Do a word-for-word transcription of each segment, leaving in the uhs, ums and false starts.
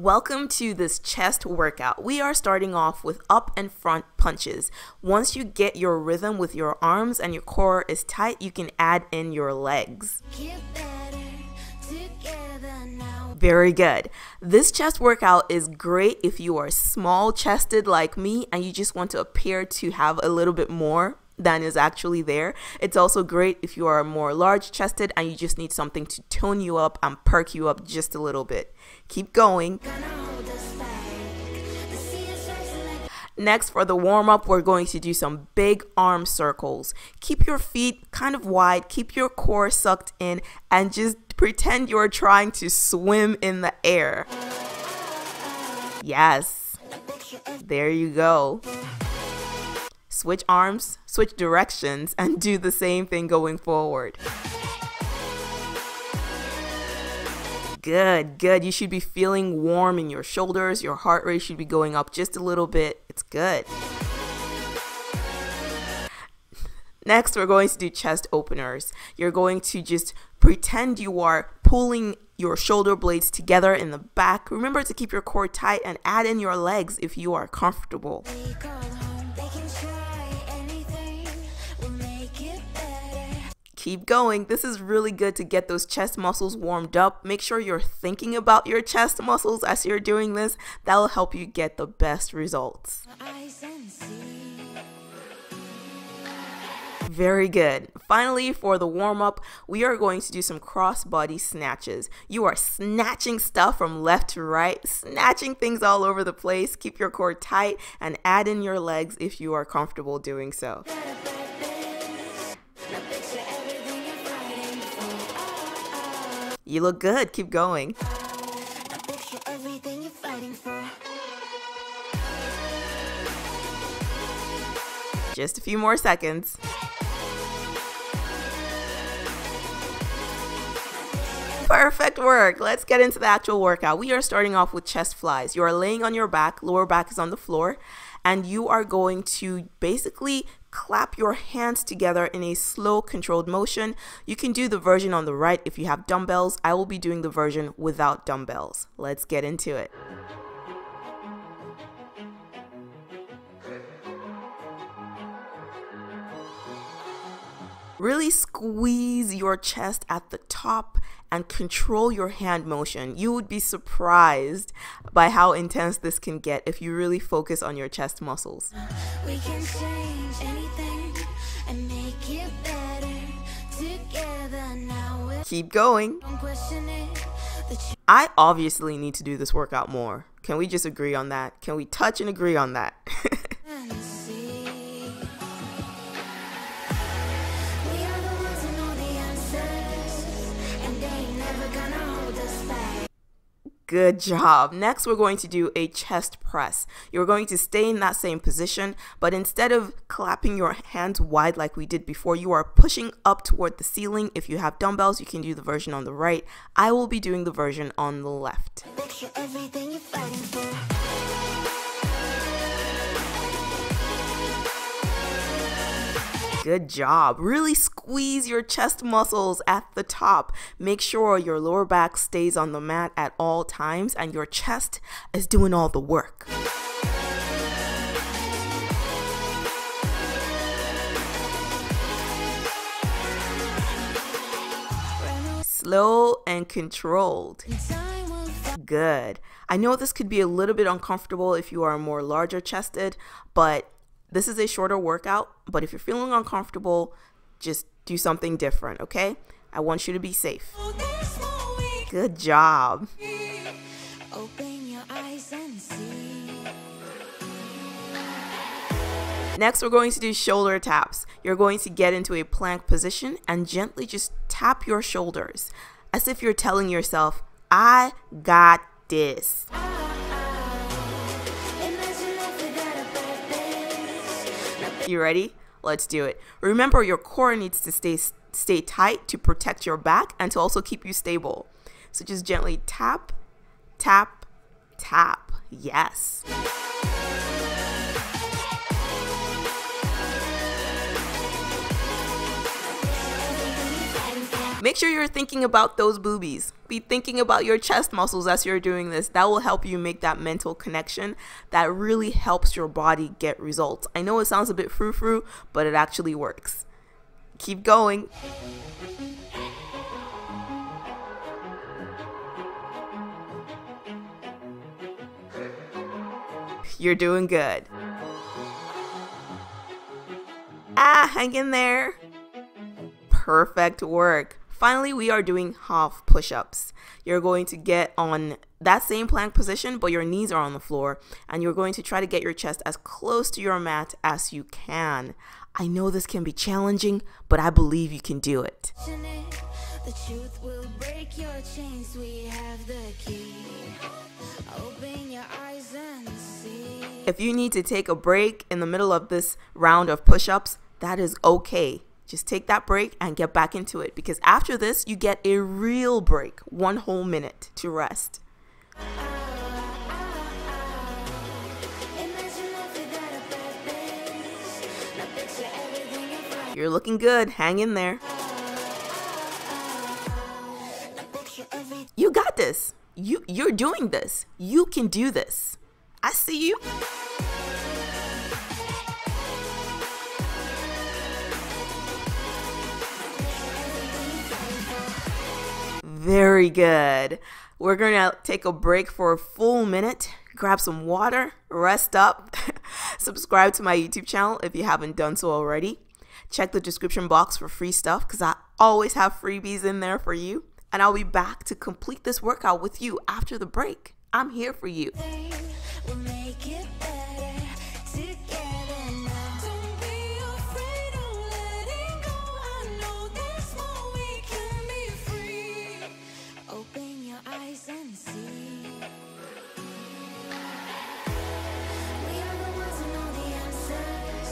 Welcome to this chest workout. We are starting off with up and front punches. Once you get your rhythm with your arms and your core is tight, you can add in your legs. Get better together now. Very good. This chest workout is great if you are small chested like me and you just want to appear to have a little bit more than is actually there. It's also great if you are more large chested and you just need something to tone you up and perk you up just a little bit. Keep going. Next, for the warm-up, we're going to do some big arm circles. Keep your feet kind of wide, keep your core sucked in, and just pretend you're trying to swim in the air. Yes, there you go. Switch arms, switch directions, and do the same thing going forward. Good, good. You should be feeling warm in your shoulders. Your heart rate should be going up just a little bit. It's good. Next, we're going to do chest openers. You're going to just pretend you are pulling your shoulder blades together in the back. Remember to keep your core tight and add in your legs if you are comfortable. Keep going. This is really good to get those chest muscles warmed up. Make sure you're thinking about your chest muscles as you're doing this. That will help you get the best results. Very good. Finally, for the warm-up, we are going to do some cross-body snatches. You are snatching stuff from left to right, snatching things all over the place. Keep your core tight and add in your legs if you are comfortable doing so. You look good. Keep going. Just a few more seconds. Perfect work. Let's get into the actual workout. We are starting off with chest flies. You are laying on your back, lower back is on the floor, and you are going to basically clap your hands together in a slow, controlled motion. You can do the version on the right if you have dumbbells. I will be doing the version without dumbbells. Let's get into it. Really squeeze your chest at the top and control your hand motion. You would be surprised by how intense this can get if you really focus on your chest muscles. We can change anything and make it better together now. Keep going. I obviously need to do this workout more. Can we just agree on that? Can we touch and agree on that? Good job. Next, we're going to do a chest press. You're going to stay in that same position, but instead of clapping your hands wide like we did before, you are pushing up toward the ceiling. If you have dumbbells, you can do the version on the right. I will be doing the version on the left. Good job. Really squeeze your chest muscles at the top. Make sure your lower back stays on the mat at all times and your chest is doing all the work. Slow and controlled. Good. I know this could be a little bit uncomfortable if you are more larger chested, but this is a shorter workout, but if you're feeling uncomfortable, just do something different, okay? I want you to be safe. Good job. Open your eyes and see. Next, we're going to do shoulder taps. You're going to get into a plank position and gently just tap your shoulders as if you're telling yourself, I got this. You ready? Let's do it. Remember, your core needs to stay stay tight to protect your back and to also keep you stable. So just gently tap, tap, tap. Yes. Make sure you're thinking about those boobies. Be thinking about your chest muscles as you're doing this. That will help you make that mental connection that really helps your body get results. I know it sounds a bit frou-frou, but it actually works. Keep going. You're doing good. Ah, hang in there. Perfect work. Finally, we are doing half push-ups. You're going to get on that same plank position, but your knees are on the floor, and you're going to try to get your chest as close to your mat as you can. I know this can be challenging, but I believe you can do it. The truth will break your chains. We have the key. Open your eyes and see. If you need to take a break in the middle of this round of push-ups, that is okay. Just take that break and get back into it, because after this, you get a real break, one whole minute to rest. You're looking good. Hang in there. You got this. You, you're doing this. You can do this. I see you. Very good. We're going to take a break for a full minute, grab some water, rest up, subscribe to my YouTube channel if you haven't done so already. Check the description box for free stuff, because I always have freebies in there for you. And I'll be back to complete this workout with you after the break. I'm here for you. We'll make it better together now. Don't be afraid of letting go. I know this one we can be free. Open your eyes and see. We are the ones who know the answers,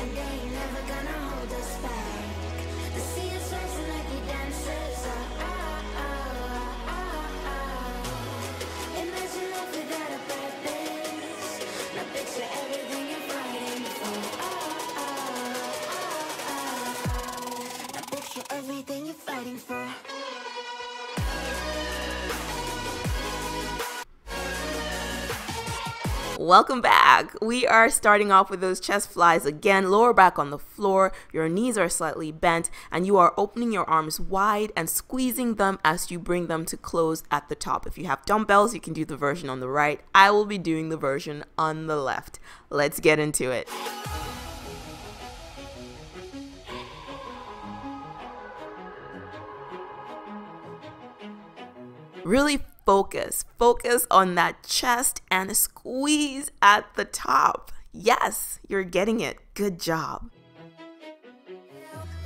and they ain't never gonna hold us back. They see us rising like we dancers. Oh, oh, oh, oh, oh. Imagine life without a purpose. Now picture everything you're fighting for. Oh, oh, oh, oh. Now picture everything you're fighting for. Welcome back. We are starting off with those chest flies again, lower back on the floor, your knees are slightly bent, and you are opening your arms wide and squeezing them as you bring them to close at the top. If you have dumbbells, you can do the version on the right. I will be doing the version on the left. Let's get into it. Really focus. Focus on that chest and squeeze at the top. Yes, you're getting it. Good job.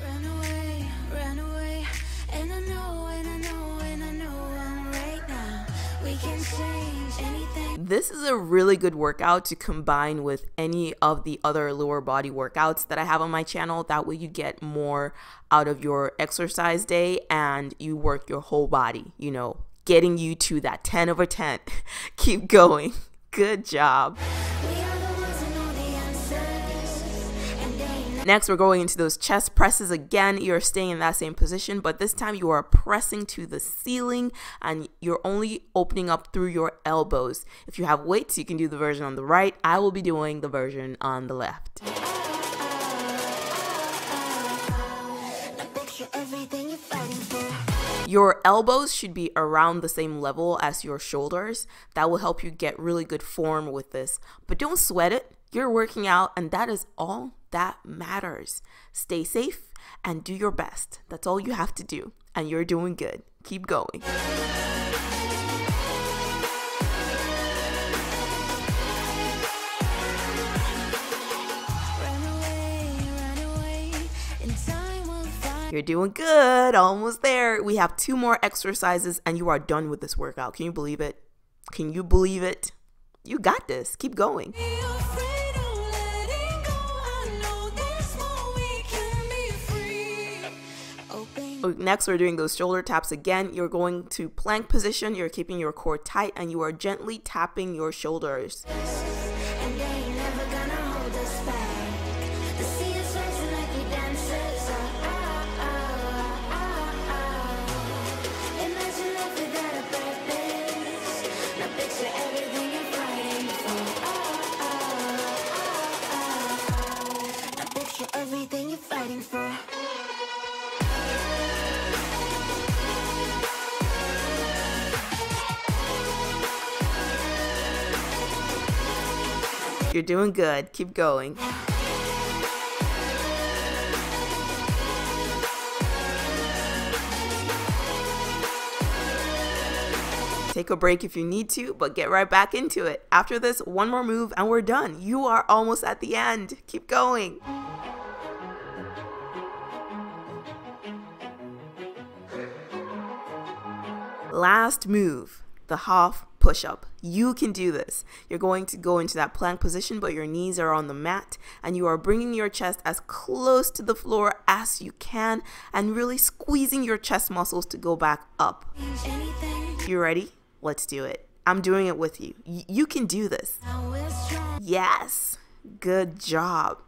Run away, run away. And I know, and I know, and I know I'm right now. We can change anything. This is a really good workout to combine with any of the other lower body workouts that I have on my channel. That way you get more out of your exercise day and you work your whole body, you know. Getting you to that ten over ten. Keep going. Good job. Next, we're going into those chest presses again. You're staying in that same position, but this time you are pressing to the ceiling and you're only opening up through your elbows. If you have weights, you can do the version on the right. I will be doing the version on the left. Your elbows should be around the same level as your shoulders. That will help you get really good form with this. But don't sweat it. You're working out, and that is all that matters. Stay safe and do your best. That's all you have to do, and you're doing good. Keep going. You're doing good. Almost there. We have two more exercises and you are done with this workout. Can you believe it? Can you believe it? You got this. Keep going. Next, we're doing those shoulder taps again. You're going to plank position. You're keeping your core tight and you are gently tapping your shoulders. You're doing good. Keep going. Take a break if you need to, but get right back into it. After this, one more move and we're done. You are almost at the end. Keep going. Last move, the half push-up. You can do this. You're going to go into that plank position, but your knees are on the mat and you are bringing your chest as close to the floor as you can and really squeezing your chest muscles to go back up. You ready? Let's do it. I'm doing it with you. Y- you can do this. Yes. Good job.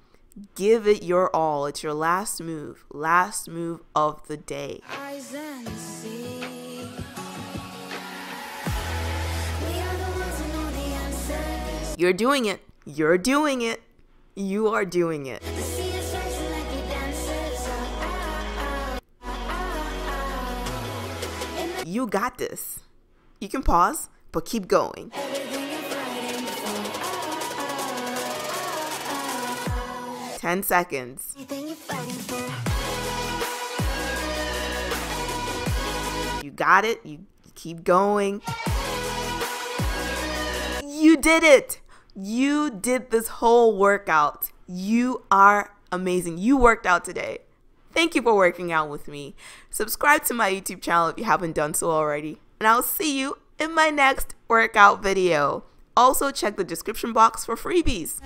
Give it your all. It's your last move. Last move of the day. You're doing it. You're doing it. You are doing it. You got this. You can pause, but keep going. ten seconds. You got it. You keep going. You did it. You did this whole workout. You are amazing. You worked out today. Thank you for working out with me. Subscribe to my YouTube channel if you haven't done so already. And I'll see you in my next workout video. Also, check the description box for freebies.